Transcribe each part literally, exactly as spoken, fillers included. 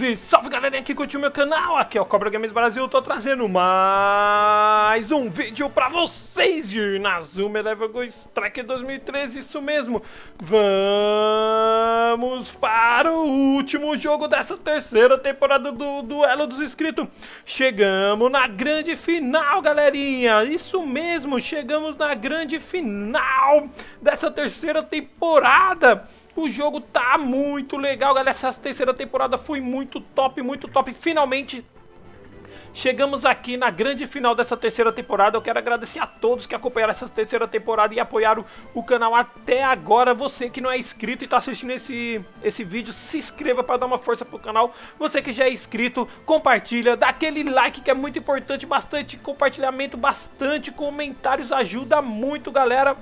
Salve, salve galerinha que curtiu o meu canal, aqui é o Cobra Games Brasil, tô trazendo mais um vídeo pra vocês de Inazuma Eleven GO Strikers dois mil e treze, isso mesmo. Vamos para o último jogo dessa terceira temporada do Duelo dos Inscritos. Chegamos na grande final, galerinha, isso mesmo, chegamos na grande final dessa terceira temporada. O jogo tá muito legal, galera. Essa terceira temporada foi muito top, muito top. Finalmente chegamos aqui na grande final dessa terceira temporada. Eu quero agradecer a todos que acompanharam essa terceira temporada e apoiaram o canal até agora. Você que não é inscrito e está assistindo esse, esse vídeo, se inscreva para dar uma força pro canal. Você que já é inscrito, compartilha, dá aquele like que é muito importante. Bastante compartilhamento, bastante comentários, ajuda muito, galera.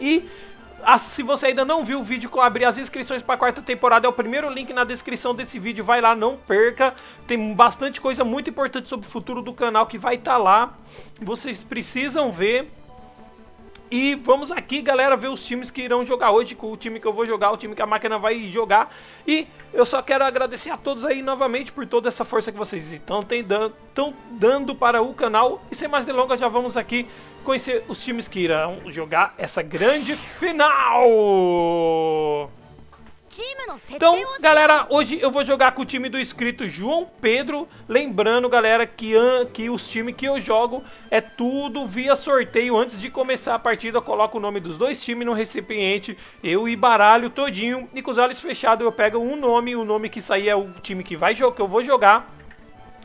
E... Ah, se você ainda não viu o vídeo que eu abri as inscrições para a quarta temporada, é o primeiro link na descrição desse vídeo, vai lá, não perca. Tem bastante coisa muito importante sobre o futuro do canal que vai estar lá, vocês precisam ver. E vamos aqui, galera, ver os times que irão jogar hoje, com o time que eu vou jogar, o time que a máquina vai jogar. E eu só quero agradecer a todos aí novamente por toda essa força que vocês estão tão dando para o canal. E sem mais delongas, já vamos aqui conhecer os times que irão jogar essa grande final. Então, galera, hoje eu vou jogar com o time do inscrito João Pedro. Lembrando, galera, que, que os times que eu jogo é tudo via sorteio. Antes de começar a partida, eu coloco o nome dos dois times no recipiente. Eu e baralho todinho. E com os olhos fechados eu pego um nome. O nome que sair é o time que, vai, que eu vou jogar.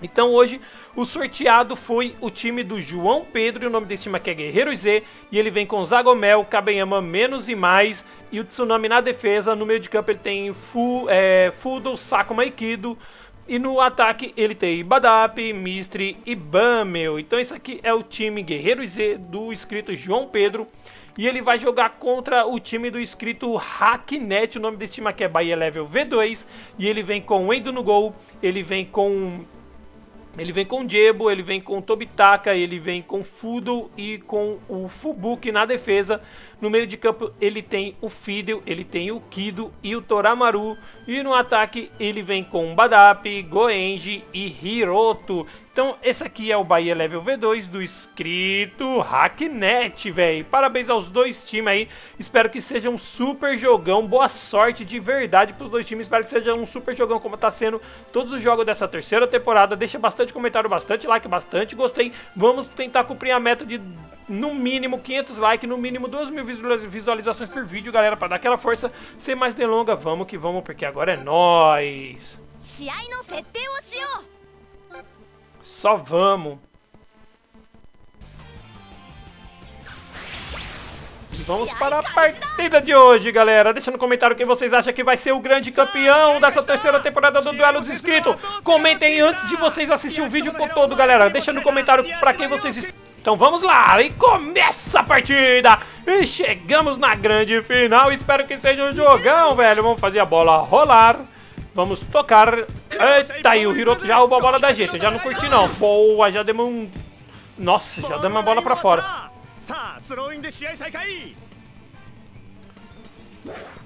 Então hoje o sorteado foi o time do João Pedro, e o nome desse time aqui é Guerreiro Z, e ele vem com Zagomel, Kabeyama menos e mais, e o Tsunami na defesa. No meio de campo ele tem Fu, é, Fudo, Sakuma e Kido, e no ataque ele tem Badap, Mistre e Bamel. Então esse aqui é o time Guerreiro Z do inscrito João Pedro. E ele vai jogar contra o time do inscrito Hacknet. O nome desse time aqui é Bahia Level V dois, e ele vem com Endo no gol, ele vem com... Ele vem com Jebo, ele vem com Tobitaka, ele vem com Fudo e com o Fubuki na defesa. No meio de campo ele tem o Fidel, ele tem o Kido e o Toramaru. E no ataque ele vem com Badap, Goenji e Hiroto. Então esse aqui é o Bahia Level V dois do inscrito Hacknet, velho. Parabéns aos dois times aí. Espero que seja um super jogão. Boa sorte de verdade pros dois times. Espero que seja um super jogão como tá sendo todos os jogos dessa terceira temporada. Deixa bastante comentário, bastante like, bastante gostei. Vamos tentar cumprir a meta de no mínimo quinhentos likes, no mínimo duas mil visualizações por vídeo, galera, pra dar aquela força. Sem mais delonga, vamos que vamos, porque agora é nóis. Só vamos. E vamos para a partida de hoje, galera. Deixa no comentário quem vocês acham que vai ser o grande campeão dessa terceira temporada do Duelo dos Inscritos. Comentem antes de vocês assistir o vídeo todo, galera. Deixa no comentário pra quem vocês... Então vamos lá, e começa a partida. E chegamos na grande final. Espero que seja um jogão, velho. Vamos fazer a bola rolar. Vamos tocar. Eita, aí o Hiroto já roubou a bola da gente. Eu já não curti não. Boa, já demos um... Nossa, já demos uma bola pra fora.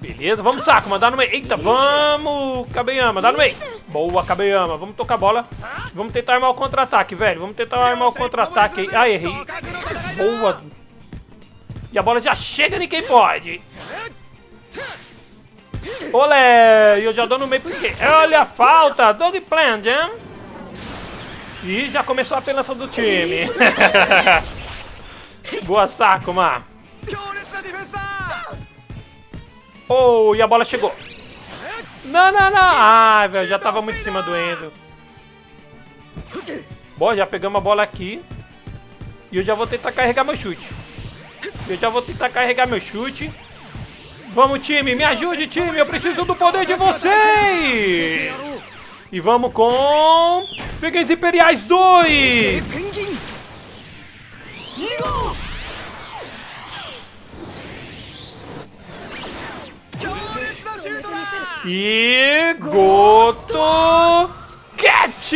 Beleza, vamos saco, mandar no meio. Eita, vamos, Kabeyama, dá no meio. Boa, Kabeyama, vamos tocar a bola. Vamos tentar armar o contra-ataque, velho. Vamos tentar armar o contra-ataque. Ah, errei. Boa. E a bola já chega em quem pode. Olé, e eu já dou no meio porque... Olha a falta, dou de plant, hein? E já começou a pelança do time. Boa, Sakuma. Oh, e a bola chegou. Não, não, não. Ah, velho, já tava muito em cima do Endo. Bom, já pegamos a bola aqui. E eu já vou tentar carregar meu chute. Eu já vou tentar carregar meu chute. Vamos, time. Me ajude, time. Eu preciso do poder de vocês. E vamos com... Peguei os Imperiais dois. E Goto Cat!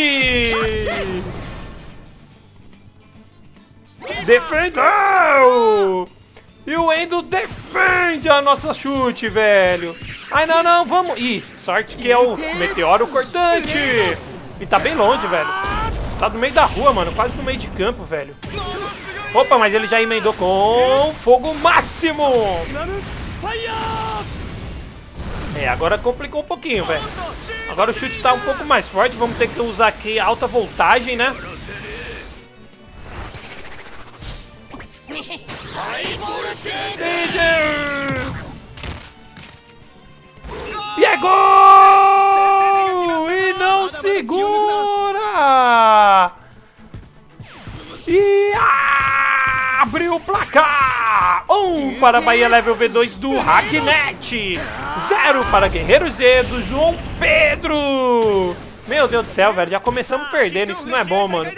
Defendeu! E o Endo defende a nossa chute, velho. Ai, não, não, vamos. Ih, sorte que é o meteoro cortante. E tá bem longe, velho. Tá no meio da rua, mano. Quase no meio de campo, velho. Opa, mas ele já emendou com fogo máximo. É, agora complicou um pouquinho, velho. Agora o chute tá um pouco mais forte. Vamos ter que usar aqui alta voltagem, né? E é gol! E não segura! E abre o placar! um para Bahia Level V dois do Hacknet! zero para Guerreiro Z do João Pedro! Meu Deus do céu, velho, já começamos perdendo, isso não é bom, mano.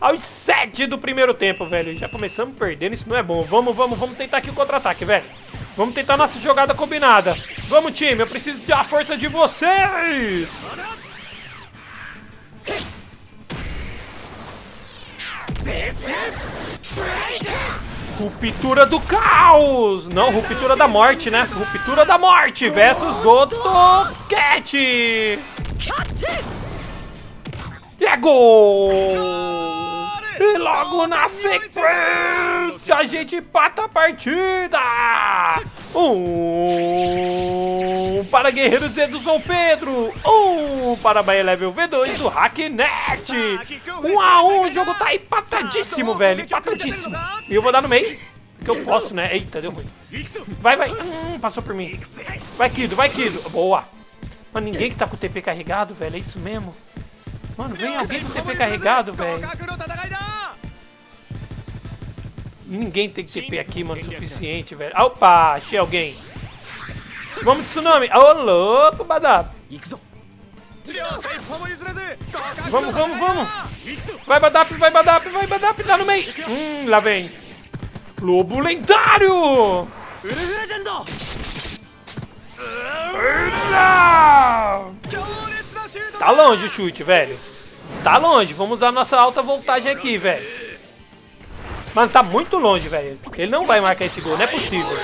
Aos sete do primeiro tempo, velho, já começamos perdendo, isso não é bom. Vamos, vamos, vamos tentar aqui o contra-ataque, velho. Vamos tentar nossa jogada combinada. Vamos, time, eu preciso da força de vocês. Ruptura do caos. Não, ruptura da morte, né? Ruptura da morte versus Gotoquete. E é gol! E logo na sequência a gente empata a partida! um para Guerreiro Z do João Pedro! um para Bahia Level V dois do Hacknet! um a um, o jogo tá empatadíssimo, velho! Empatadíssimo! E eu vou dar no meio, porque eu posso, né? Eita, deu ruim! Vai, vai! Hum, passou por mim! Vai, Kido, vai, Kido! Boa! Mas ninguém que tá com o T P carregado, velho, é isso mesmo? Mano, vem alguém com o T P carregado, velho. Ninguém tem T P aqui, mano, o suficiente, velho. Opa, achei alguém. Vamos de tsunami. Ô, louco, badab. Vamos, vamos, vamos. Vai, badap, vai, badap, vai, badap, lá no meio. Hum, lá vem. Lobo lendário. Tá longe o chute, velho. Tá longe. Vamos usar nossa alta voltagem aqui, velho. Mano, tá muito longe, velho. Ele não vai marcar esse gol. Não é possível.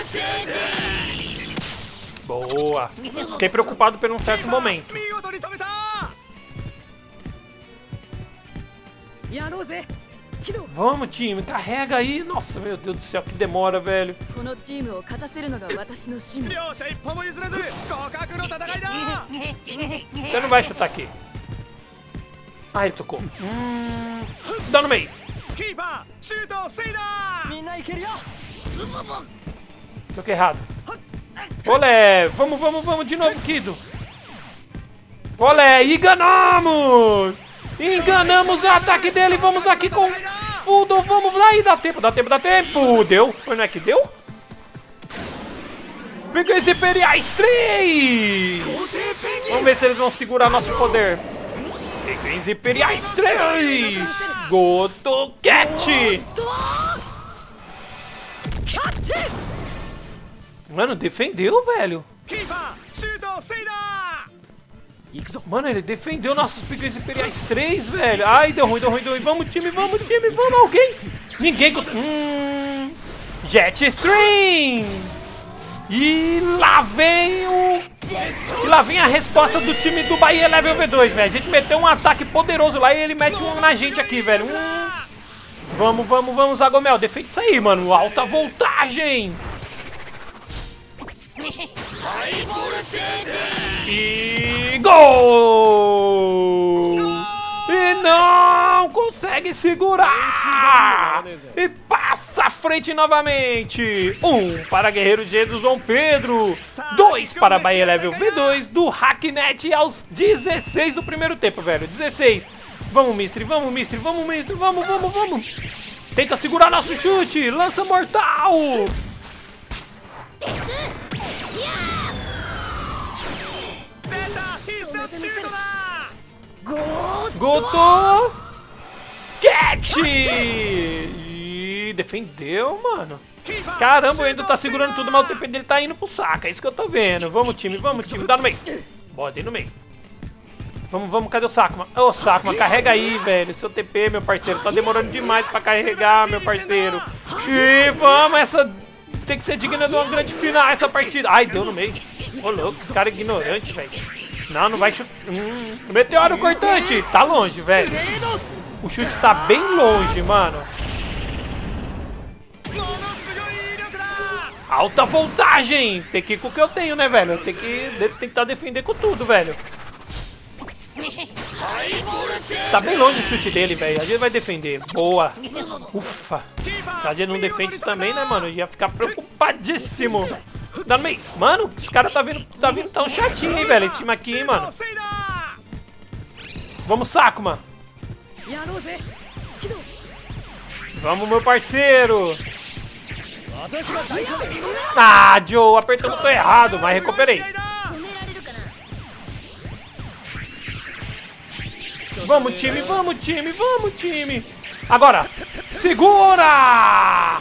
Boa. Fiquei preocupado por um certo momento. Vamos, time. Carrega aí. Nossa, meu Deus do céu. Que demora, velho. Você não vai chutar aqui. Ah, ele tocou. Hum, dá no meio. Toquei errado. Olé. Vamos, vamos, vamos. De novo, Kido. Olé. Enganamos. Enganamos o ataque dele, vamos aqui com tudo, vamos lá e dá tempo, dá tempo, dá tempo, deu, foi não é que deu? Peguei esse Imperiais três, vamos ver se eles vão segurar nosso poder. Peguei esse Imperiais três, Gotoquete. Mano, defendeu, velho. Mano, ele defendeu nossos Piquets Imperiais três, velho. Ai, deu ruim, deu ruim, deu ruim. Vamos, time, vamos, time, vamos, alguém. Ninguém... Hum, Jet Stream. E lá vem o... E lá vem a resposta do time do Bahia Level V dois, velho. A gente meteu um ataque poderoso lá e ele mete um na gente aqui, velho. Hum. Vamos, vamos, vamos, Zagomel. Defende isso aí, mano. Alta voltagem. E gol! E não consegue segurar! E passa à frente novamente! um para Guerreiro Z do João Pedro! dois para Bahia Level V dois do Hacknet aos dezesseis do primeiro tempo, velho! dezesseis! Vamos, Mistre! Vamos, Mistre! Vamos, Mistre! Vamos, vamos, vamos! Tenta segurar nosso chute! Lança mortal! Gotoquete! Ih, defendeu, mano. Caramba, ele ainda tá segurando tudo, mas o T P dele tá indo pro saco. É isso que eu tô vendo. Vamos, time, vamos, time. Dá no meio. Bota aí no meio. Vamos, vamos, cadê o Sakuma? Ô, oh, Sakuma, carrega aí, velho. Seu T P, meu parceiro. Tá demorando demais pra carregar, meu parceiro. E vamos, essa... Tem que ser digna de uma grande final essa partida. Ai, deu no meio. Ô, louco, esse cara é ignorante, velho. Não, não vai chutar. Hum, meteoro cortante. Tá longe, velho. O chute tá bem longe, mano. Alta voltagem. Tem que ir com o que eu tenho, né, velho? Tem que de tentar defender com tudo, velho. Tá bem longe o chute dele, velho. A gente vai defender. Boa. Ufa. Se a gente não defende também, né, mano? Eu ia ficar preocupadíssimo. Dá no meio. Mano, os caras tá vindo, tá vindo tão chatinho, hein, velho. Esse time aqui, hein, mano. Vamos, saco, mano. Vamos, meu parceiro. Ah, Joe, apertei o botão errado, mas recuperei. Vamos, time, vamos, time, vamos, time. Agora, segura!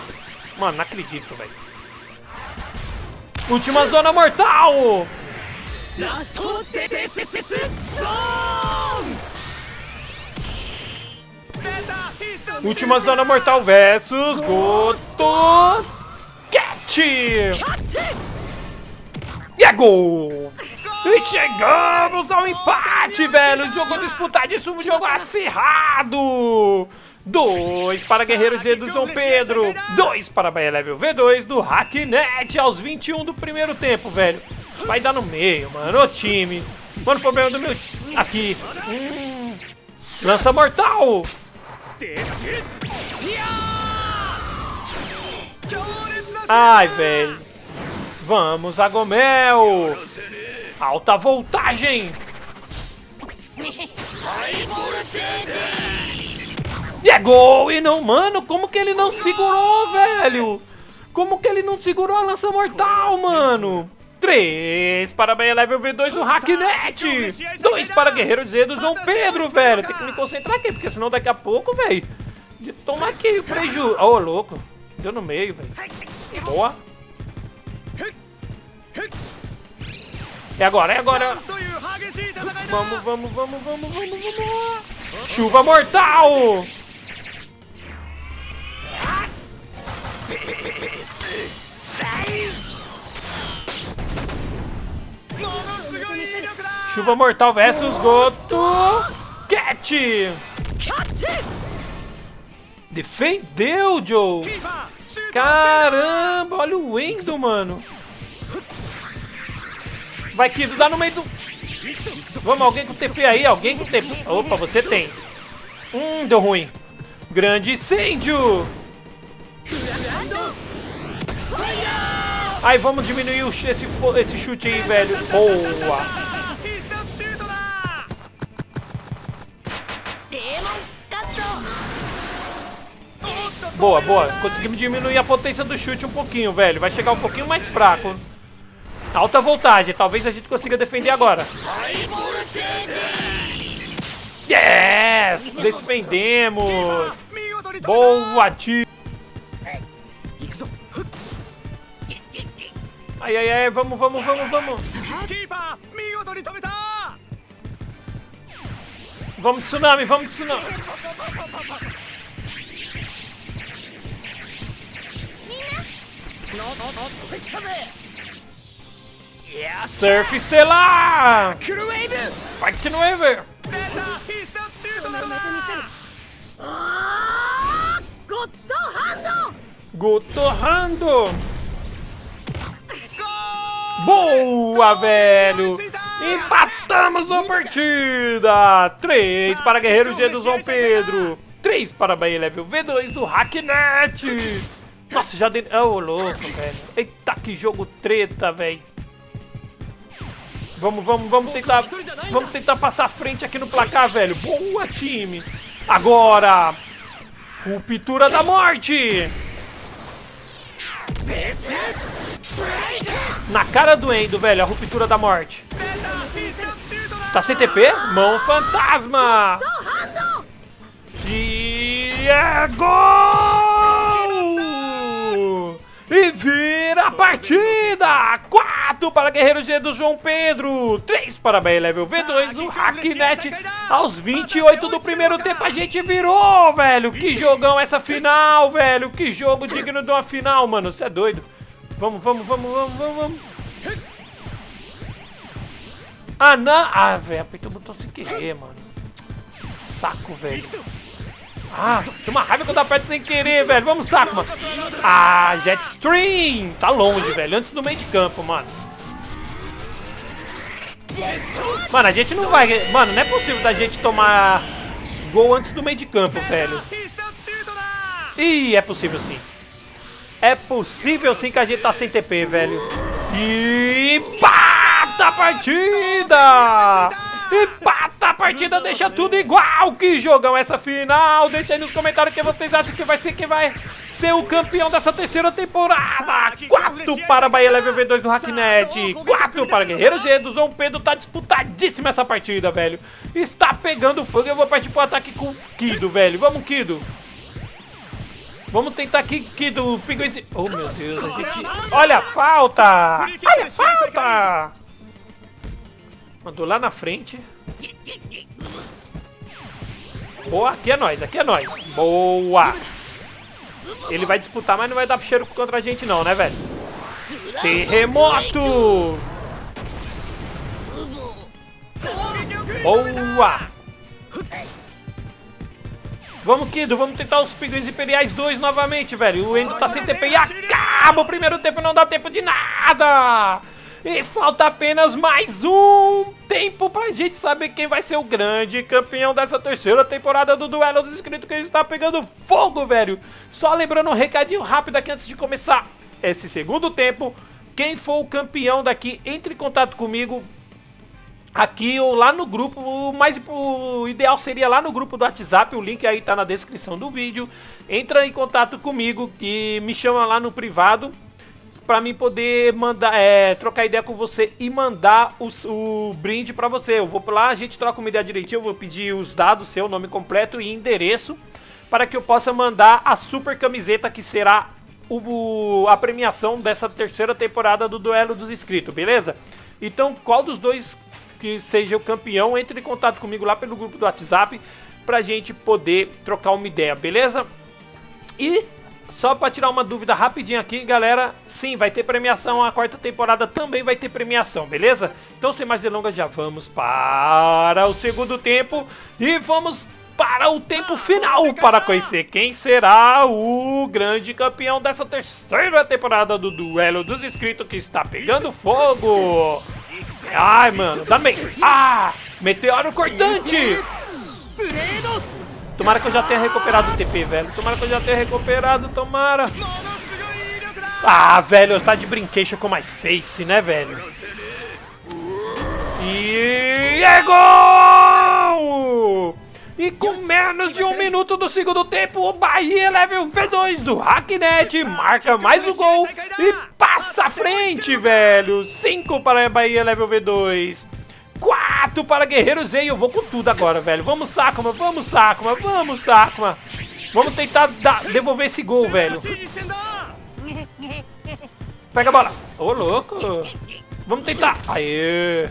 Mano, não acredito, velho. Última zona mortal! Última zona mortal versus Goto Cat! E é gol! E chegamos ao empate, velho! Jogo disputadíssimo, jogo acirrado! dois para Guerreiro Z do João Pedro, dois para Bahia Level V dois do Hacknet aos vinte e um do primeiro tempo, velho. Vai dar no meio, mano, o time. Mano, o problema do meu time. Aqui. Hum. Lança mortal! Ai, velho. Vamos, Agomel. Alta voltagem. E é gol! E não, mano, como que ele não segurou, velho? Como que ele não segurou a lança mortal, mano? três para Bahia Level V dois do Hacknet. dois para Guerreiro Z do João Pedro, velho. Tem que me concentrar aqui, porque senão daqui a pouco, velho, de tomar aqui o prejuízo. Ô, oh, louco. Deu no meio, velho. Boa. E agora, é agora. Vamos, vamos, vamos, vamos, vamos, vamos. Chuva mortal. Chuva mortal versus Goto Cat. Defendeu, Joe. Caramba, olha o Enzo, mano. Vai, Kido, dá no meio do... Vamos, alguém com T P aí, alguém com T P. Opa, você tem. Hum, deu ruim. Grande incêndio. Aí, vamos diminuir esse, esse chute aí, velho. Boa. Boa, boa. Conseguimos diminuir a potência do chute um pouquinho, velho. Vai chegar um pouquinho mais fraco. Alta voltagem. Talvez a gente consiga defender agora. Yes! Defendemos! Boa, tio! Ai, ai, ai. Vamos, vamos, vamos, vamos. Vamos, tsunami. Vamos, tsunami. Surf estelar! Vai que não é, velho! Gotohando! Boa, velho! Empatamos a partida! três para Guerreiro Z do João Pedro! três para Bahia Level V dois do Hacknet! Nossa, já deu... Oh, louco, velho. Eita, que jogo treta, velho. Vamos, vamos, vamos tentar... Vamos tentar passar a frente aqui no placar, velho. Boa, time. Agora... Ruptura da morte. Na cara do Endo, velho. A ruptura da morte. Tá sem T P? Mão fantasma. E é gol! E vira a partida! quatro para Guerreiro Z do João Pedro! três para Bahia Level V dois do Hacknet! Aos vinte e oito do primeiro tempo a gente virou, velho! Que jogão essa final, velho! Que jogo digno de uma final, mano! Você é doido! Vamos, vamos, vamos, vamos, vamos, vamos! Ah, não! Ah, velho, apertei o botão sem querer, mano. Saco, velho. Ah, tem uma raiva quando aperto sem querer, velho. Vamos, saco, mano. Ah, Jetstream! Tá longe, velho. Antes do meio de campo, mano. Mano, a gente não vai... Mano, não é possível da gente tomar gol antes do meio de campo, velho. Ih, é possível sim. É possível sim que a gente tá sem T P, velho. E... Empata a partida! Empata a partida, deixa tudo igual. Que jogão essa final? Deixa aí nos comentários que vocês acham que vai ser quem vai ser o campeão dessa terceira temporada. quatro para Bahia Level V dois do Hacknet. quatro para Guerreiro Z do João Pedro. Tá disputadíssima essa partida, velho. Está pegando fogo. Eu vou partir pro ataque com o Kido, velho. Vamos, Kido. Vamos tentar aqui, Kido. Pinguizinho. Oh, meu Deus, a gente... Olha a falta! Olha a falta! Mandou lá na frente. Boa, aqui é nós, aqui é nós. Boa! Ele vai disputar, mas não vai dar cheiro contra a gente não, né, velho? Terremoto! Boa! Vamos, Kido, vamos tentar os Pinguins Imperiais dois novamente, velho. O Endo tá sem T P e acaba o primeiro tempo, não dá tempo de nada. E falta apenas mais um tempo pra gente saber quem vai ser o grande campeão dessa terceira temporada do Duelo dos Inscritos, que está pegando fogo, velho. Só lembrando um recadinho rápido aqui antes de começar esse segundo tempo. Quem for o campeão daqui, entre em contato comigo aqui ou lá no grupo, o mais o ideal seria lá no grupo do WhatsApp, o link aí tá na descrição do vídeo. Entra em contato comigo e me chama lá no privado pra mim poder mandar, é, trocar ideia com você e mandar os, o brinde pra você. Eu vou lá, a gente troca uma ideia direitinho, eu vou pedir os dados, seu nome completo e endereço, para que eu possa mandar a super camiseta que será o, a premiação dessa terceira temporada do Duelo dos Inscritos, beleza? Então, qual dos dois que seja o campeão, entre em contato comigo lá pelo grupo do WhatsApp pra gente poder trocar uma ideia, beleza? E só pra tirar uma dúvida rapidinho aqui, galera, sim, vai ter premiação, a quarta temporada também vai ter premiação, beleza? Então, sem mais delongas, já vamos para o segundo tempo e vamos para o tempo final para conhecer quem será o grande campeão dessa terceira temporada do Duelo dos Inscritos, que está pegando fogo! Ai, mano, dá bem. Ah, meteoro cortante. Tomara que eu já tenha recuperado o T P, velho. Tomara que eu já tenha recuperado, tomara. Ah, velho, eu tá de brinquedo com my face, né, velho? E é gol! E com menos de um minuto do segundo tempo, o Bahia Level V dois do Hacknet marca mais um gol e passa à frente, velho. cinco para Bahia Level V dois, quatro para Guerreiro Z. E eu vou com tudo agora, velho. Vamos, Sakuma, vamos, Sakuma, vamos, Sakuma. Vamos tentar dar, devolver esse gol, velho. Pega a bola. Ô, louco. Vamos tentar. Aê.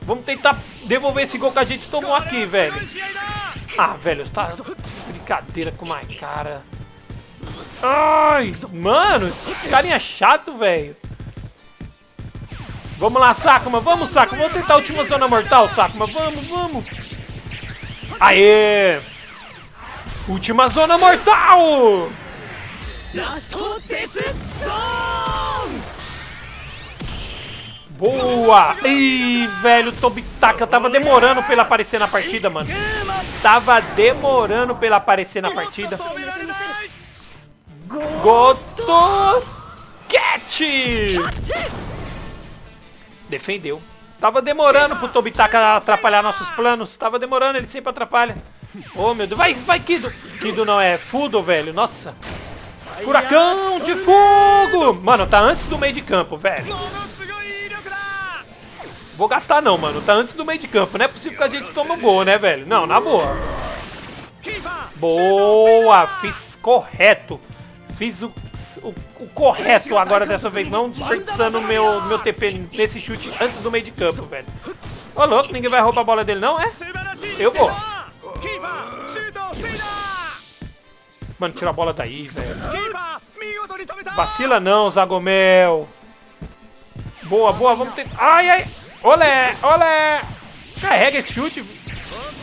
Vamos tentar devolver esse gol que a gente tomou aqui, velho. Ah, velho, tá brincadeira com a minha cara. Ai, mano, que carinha chato, velho. Vamos lá, Sakuma, vamos, Sakuma. Vamos tentar a última zona mortal, Sakuma. Vamos, vamos. Aê! Última zona mortal! Boa! Ih, velho, o Tobitaka tava demorando pra ele aparecer na partida, mano. Tava demorando pra ele aparecer na partida. Goto Cat! Defendeu. Tava demorando pro Tobitaka atrapalhar nossos planos. Tava demorando, ele sempre atrapalha. Oh, meu Deus. Vai, vai, Kido. Kido não, é Fudo, velho. Nossa. Furacão de fogo! Mano, tá antes do meio de campo, velho. Vou gastar não, mano. Tá antes do meio de campo. Não é possível que a gente tome um gol, né, velho? Não, na boa. Boa. Fiz correto. Fiz o, o, o correto agora dessa vez. Não desperdiçando meu, meu T P nesse chute antes do meio de campo, velho. Ô, louco. Ninguém vai roubar a bola dele, não? É? Eu vou. Mano, tira a bola daí, velho. Vacila não, Zagomel. Boa, boa, vamos ter... Ai, ai! Olé, olé! Carrega esse chute.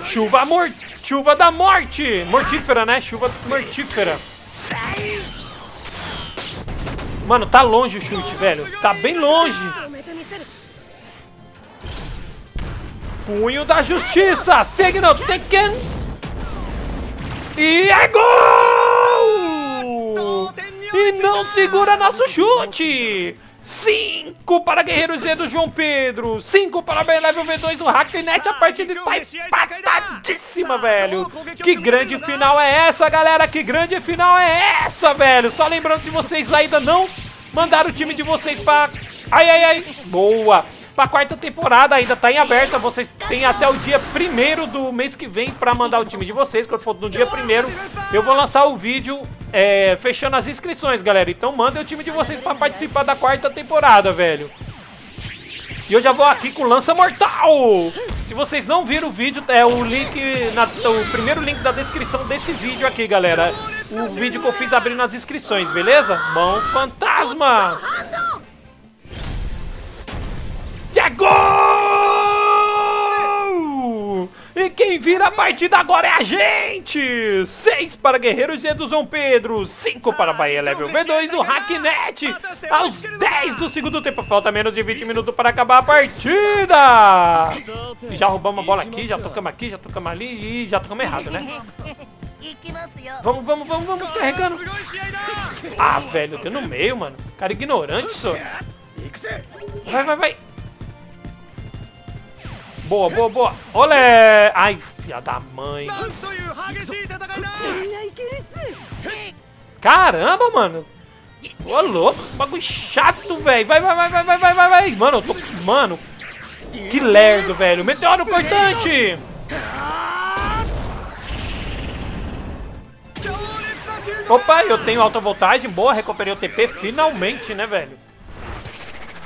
Chuva morte. Chuva da morte. Mortífera, né? Chuva mortífera. Mano, tá longe o chute, velho. Tá bem longe. Punho da justiça. Signo Tekken. E é gol! E não segura nosso chute. cinco para Guerreiro Z do João Pedro, cinco para Bahia Level V dois do Hacknet. A partida está empatadíssima, velho. Que grande final é essa, galera? Que grande final é essa, velho? Só lembrando, se vocês ainda não mandaram o time de vocês para... Ai, ai, ai, boa! Para a quarta temporada ainda está em aberta. Vocês têm até o dia primeiro do mês que vem para mandar o time de vocês. Quando for no dia primeiro, eu vou lançar o vídeo é, fechando as inscrições, galera. Então mandem o time de vocês para participar da quarta temporada, velho. E eu já vou aqui com lança mortal. Se vocês não viram o vídeo, é o link na, o primeiro link da descrição desse vídeo aqui, galera. O vídeo que eu fiz abrindo as inscrições, beleza? Mão fantasma. Gol! E quem vira a partida agora é a gente! seis para Guerreiro Z do João Pedro, cinco para Bahia Level V dois do Hacknet. Aos dez do segundo tempo, falta menos de vinte minutos para acabar a partida! Já roubamos a bola aqui, já tocamos aqui, já tocamos ali e já tocamos errado, né? Vamos, vamos, vamos, vamos, carregando! Ah, velho, deu no meio, mano. Cara ignorante, só. Vai, vai, vai! Boa, boa, boa. Olé! Ai, filha da mãe. Caramba, mano. Ô, louco. Bagulho chato, velho. Vai, vai, vai, vai, vai, vai, vai, vai. Mano, eu tô... Mano. Que lerdo, velho. Meteoro cortante. Opa, eu tenho alta voltagem. Boa, recuperei o T P finalmente, né, velho?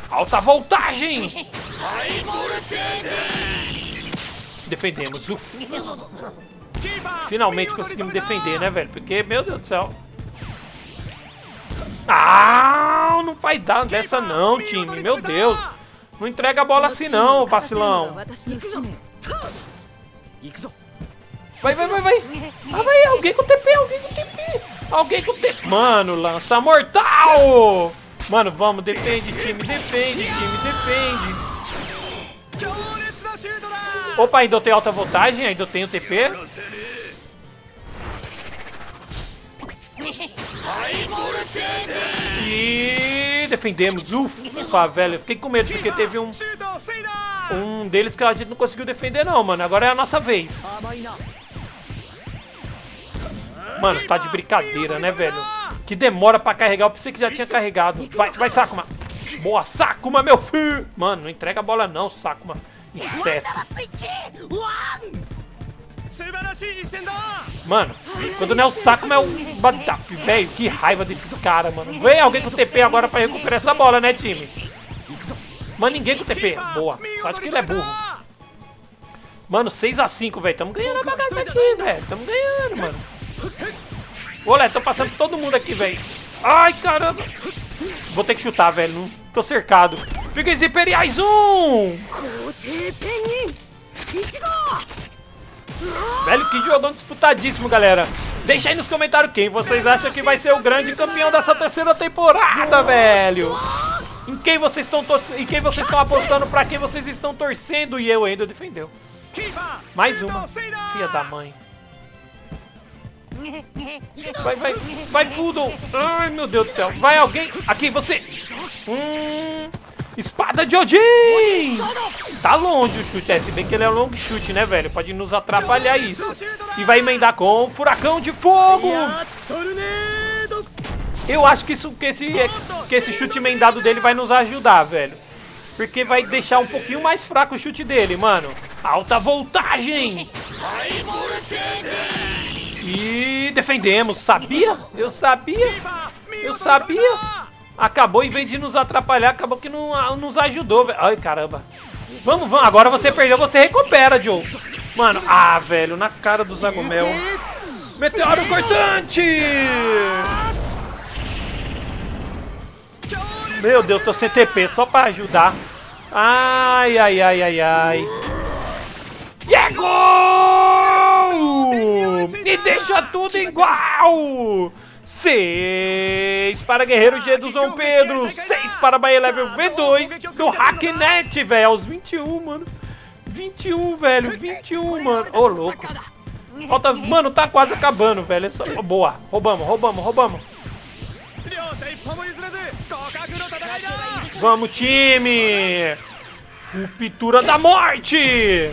Alta voltagem. Defendemos. Uf. Finalmente conseguimos defender, né, velho? Porque, meu Deus do céu. Ah, não vai dar dessa não, time. Meu Deus. Não entrega a bola assim não, vacilão. Vai, vai, vai, vai. Ah, vai, alguém com T P, alguém com T P. Alguém com T P. Mano, lança mortal. Mano, vamos, defende, time, defende, time, defende. Opa, ainda eu tenho alta voltagem, ainda eu tenho T P. E defendemos. Ufa, velho, eu fiquei com medo porque teve um um deles que a gente não conseguiu defender não, mano. Agora é a nossa vez. Mano, tá de brincadeira, né, velho? Que demora pra carregar, eu pensei que já tinha carregado. Vai, vai, Sakuma. Boa, Sakuma, meu filho. Mano, não entrega a bola não, Sakuma. Inseto. Mano, quando não é o Sakuma é o Badap, velho. Que raiva desses caras, mano. Vem alguém com T P agora pra recuperar essa bola, né, time? Mano, ninguém com T P. Boa, só acho que ele é burro. Mano, seis a cinco, velho. Tamo ganhando a bagaça aqui, velho. Tamo ganhando, mano. Olé, tô passando todo mundo aqui, velho. Ai, caramba. Vou ter que chutar, velho. Tô cercado. Piques imperiais, um! Velho, que jogão disputadíssimo, galera. Deixa aí nos comentários quem vocês acham que vai ser o grande campeão dessa terceira temporada, velho. Em quem vocês estão torcendo, em quem vocês estão apostando, pra quem vocês estão torcendo. E eu ainda defendeu. Mais uma. Filha da mãe. Vai, vai, vai, Poodle. Ai, meu Deus do céu. Vai alguém. Aqui, você. Hum, espada de Odin. Tá longe o chute. É, se bem que ele é um long chute, né, velho? Pode nos atrapalhar isso. E vai emendar com um furacão de fogo. Eu acho que, isso, que, esse, que esse chute emendado dele vai nos ajudar, velho. Porque vai deixar um pouquinho mais fraco o chute dele, mano. Alta voltagem. E defendemos, sabia? Eu sabia, eu sabia. Acabou, em vez de nos atrapalhar, acabou que não nos ajudou, velho. Ai, caramba. Vamos, vamos, agora você perdeu, você recupera, Joe. Mano, ah, velho, na cara do Zagomel. Meteoro cortante. Meu Deus, tô sem T P, só pra ajudar. Ai, ai, ai, ai, ai. E é gol! E deixa tudo igual! seis para Guerreiro Z do João Pedro, seis para Bahia Level V dois do Hacknet, velho. Aos vinte e um, mano. vinte e um, velho. vinte e um, mano. Ô, oh, louco. Falta... Mano, tá quase acabando, velho. É só... Boa. Roubamos, roubamos, roubamos. Vamos, time! O Pintura da Morte!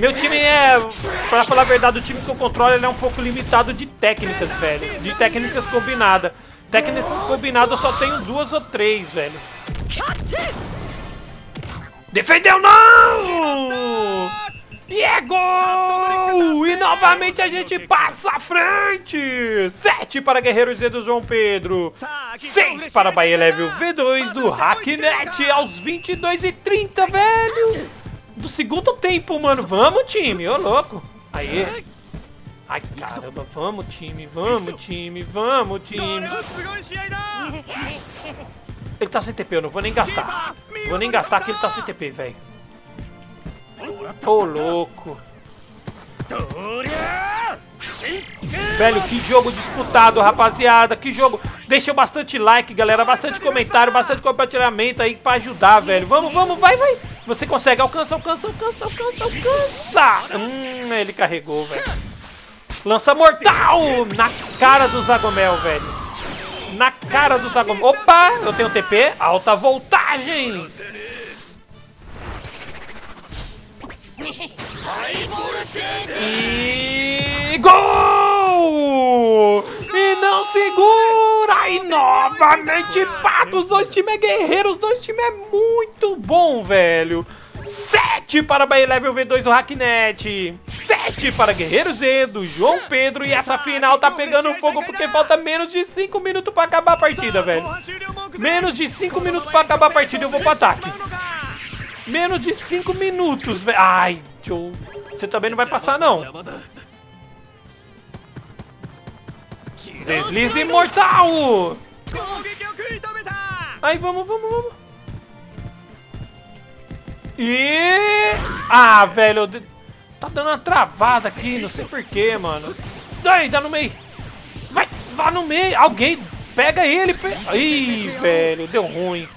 Meu time é... Pra falar a verdade, o time que eu controlo ele é um pouco limitado de técnicas, velho. De técnicas combinadas. Técnicas combinadas eu só tenho duas ou três, velho. Defendeu, não! E é gol! E novamente a gente passa à frente! sete para Guerreiro Z do João Pedro. seis para Bahia Level V dois do Hacknet aos vinte e dois e trinta, velho! Do segundo tempo, mano. Vamos, time. Ô, louco. Aê. Ai, caramba. Vamos, time. Vamos, time. Vamos, time. Ele tá sem T P. Eu não vou nem gastar. Vou nem gastar que ele tá sem T P, velho. Ô, louco. Velho, que jogo disputado, rapaziada. Que jogo. Deixa bastante like, galera. Bastante comentário. Bastante compartilhamento aí pra ajudar, velho. Vamos, vamos. Vai, vai. Você consegue. Alcança, alcança, alcança, alcança, alcança. Hum, ele carregou, velho. Lança mortal na cara do Zagomel, velho. Na cara do Zagomel. Opa, eu tenho T P. Alta voltagem. E... Gol! E não segura! E novamente pato! Os dois times é guerreiro, os dois times é muito bom, velho! sete para Bahia Level V dois do Hacknet! sete para Guerreiro Z do João Pedro! E essa final tá pegando fogo porque falta menos de cinco minutos pra acabar a partida, velho! Menos de cinco minutos pra acabar a partida, eu vou pro ataque! Menos de cinco minutos, velho. Ai, Joe. Você também não vai passar, não. Deslize mortal. Aí, vamos, vamos, vamos. E... Ah, velho. De... Tá dando uma travada aqui. Não sei porquê, mano. Ai, dá no meio. Vai, dá no meio. Alguém pega ele. Pe... Ih, velho. Deu ruim.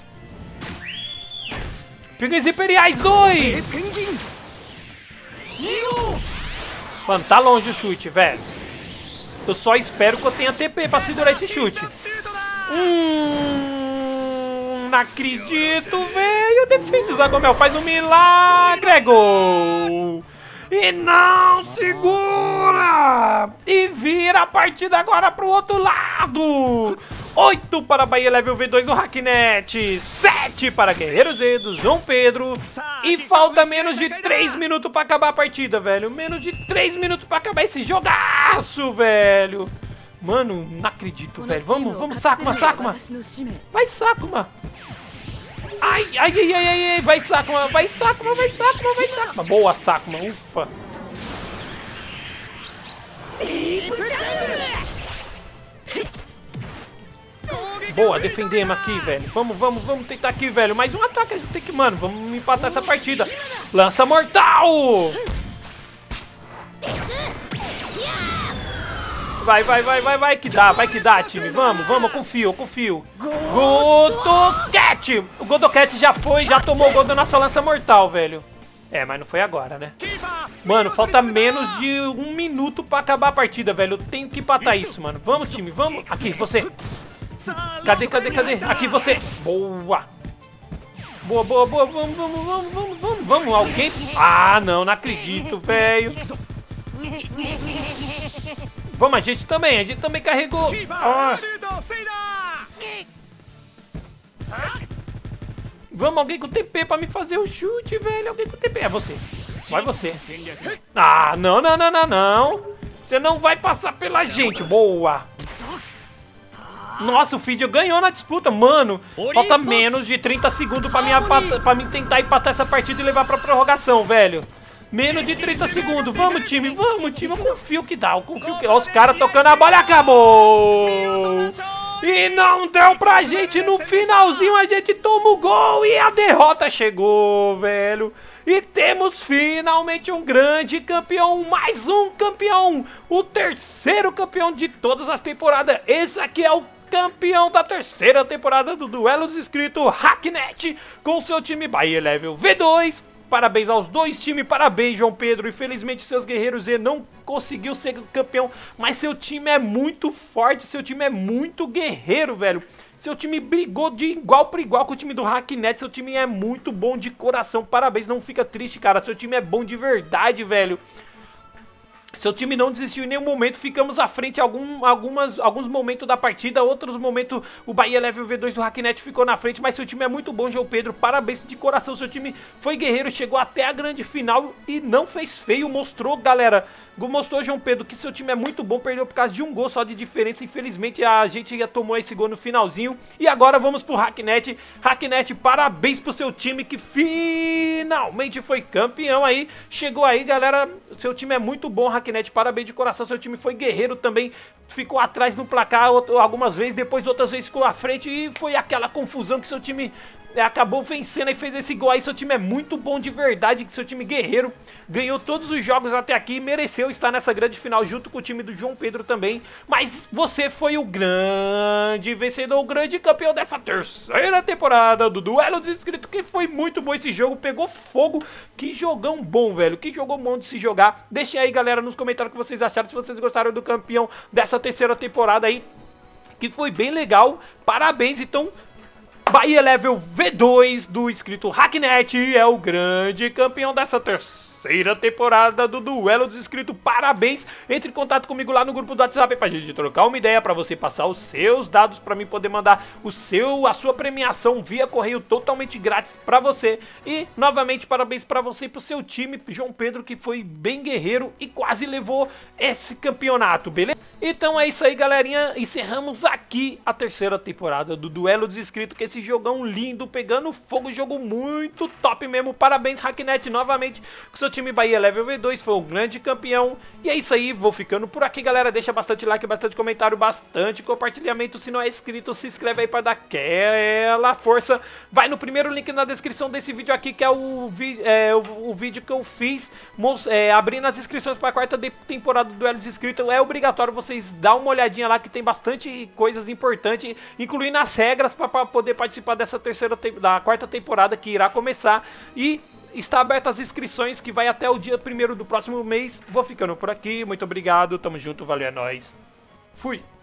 Pinguins Imperiais dois! Mano, tá longe o chute, velho. Eu só espero que eu tenha T P pra segurar esse chute. Hum, não acredito, velho. Defende o Zagomel, faz um milagre. Gol! E não segura! E vira a partida agora pro outro lado! oito para Bahia Level V dois do Hacknet, sete para Guerreiro Z do João Pedro. E falta menos de três minutos para acabar a partida, velho. Menos de três minutos para acabar esse jogaço, velho. Mano, não acredito, velho. Vamos, vamos, Sakuma, Sakuma. Vai, Sakuma. Ai, ai, ai, ai, ai. Vai, Sakuma, vai, Sakuma, vai, Sakuma, vai, Sakuma. Boa, Sakuma, ufa. Boa, defendemos aqui, velho. Vamos, vamos, vamos tentar aqui, velho. Mais um ataque, a gente tem que, mano, vamos empatar essa partida. Lança mortal! Vai, vai, vai, vai, vai que dá, vai que dá, time. Vamos, vamos, eu confio, eu confio. Godocat! O Godocat já foi, já tomou o gol da nossa lança mortal, velho. É, mas não foi agora, né? Mano, falta menos de um minuto pra acabar a partida, velho. Eu tenho que empatar isso, mano. Vamos, time, vamos. Aqui, você... Cadê, cadê, cadê? Aqui você. Boa. Boa, boa, boa. Vamos, vamos, vamos, vamos, vamos. Vamos, alguém. Ah, não, não acredito, velho. Vamos, a gente também. A gente também carregou. Ah. Vamos, alguém com T P pra me fazer o chute, velho. Alguém com T P. É você. Vai você. Ah, não, não, não, não, não. Você não vai passar pela gente. Boa. Nossa, o Fidio ganhou na disputa, mano. Falta menos de trinta segundos pra, minha, pra mim tentar empatar essa partida e levar pra prorrogação, velho. Menos de trinta segundos. Vamos, time, vamos, time. Eu confio que dá, eu confio que dá. Os caras tocando a bola e acabou. E não deu pra gente. No finalzinho a gente toma o gol e a derrota chegou, velho. E temos finalmente um grande campeão, mais um campeão, o terceiro campeão de todas as temporadas. Esse aqui é o campeão da terceira temporada do Duelo dos Inscritos, Hacknet, com seu time Bahia Level V dois. Parabéns aos dois times, parabéns João Pedro. Infelizmente seus Guerreiros Z não conseguiu ser campeão, mas seu time é muito forte, seu time é muito guerreiro, velho. Seu time brigou de igual para igual com o time do Hacknet. Seu time é muito bom de coração. Parabéns, não fica triste, cara. Seu time é bom de verdade, velho. Seu time não desistiu em nenhum momento. Ficamos à frente algum, algumas, alguns momentos da partida. Outros momentos o Bahia Level V dois do Hacknet ficou na frente. Mas seu time é muito bom, João Pedro. Parabéns de coração. Seu time foi guerreiro. Chegou até a grande final e não fez feio. Mostrou, galera. Mostrou, João Pedro, que seu time é muito bom. Perdeu por causa de um gol só de diferença. Infelizmente a gente já tomou esse gol no finalzinho. E agora vamos pro Hacknet. Hacknet, parabéns pro seu time que finalmente foi campeão aí. Chegou aí, galera. Seu time é muito bom, Hacknet. Parabéns de coração. Seu time foi guerreiro também. Ficou atrás no placar algumas vezes. Depois outras vezes ficou à frente. E foi aquela confusão que seu time... acabou vencendo e fez esse gol aí. Seu time é muito bom de verdade, seu time guerreiro. Ganhou todos os jogos até aqui e mereceu estar nessa grande final junto com o time do João Pedro também. Mas você foi o grande vencedor, o grande campeão dessa terceira temporada do Duelo dos Inscritos, que foi muito bom esse jogo, pegou fogo. Que jogão bom, velho, que jogão bom de se jogar. Deixem aí, galera, nos comentários o que vocês acharam, se vocês gostaram do campeão dessa terceira temporada aí, que foi bem legal. Parabéns, então... Bahia Level V dois do inscrito Hacknet é o grande campeão dessa terceira temporada do Duelo dos Inscritos. Parabéns! Entre em contato comigo lá no grupo do WhatsApp pra gente trocar uma ideia, pra você passar os seus dados, pra mim poder mandar o seu, a sua premiação via correio totalmente grátis pra você. E, novamente, parabéns pra você e pro seu time, João Pedro, que foi bem guerreiro e quase levou esse campeonato, beleza? Então é isso aí, galerinha, encerramos aqui a terceira temporada do Duelo dos Inscritos, que é esse jogão lindo, pegando fogo, jogo muito top mesmo. Parabéns, Hacknet, novamente, com seu time Bahia Level V dois, foi um grande campeão. E é isso aí, vou ficando por aqui, galera, deixa bastante like, bastante comentário, bastante compartilhamento. Se não é inscrito, se inscreve aí pra dar aquela força. Vai no primeiro link na descrição desse vídeo aqui, que é o, é, o, o vídeo que eu fiz, é, abrindo as inscrições pra quarta temporada do Duelo dos Inscritos. É obrigatório você dá uma olhadinha lá que tem bastante coisas importantes, incluindo as regras para poder participar dessa terceira da quarta temporada que irá começar, e está aberta as inscrições que vai até o dia primeiro do próximo mês. Vou ficando por aqui, muito obrigado, tamo junto, valeu, é nóis, fui!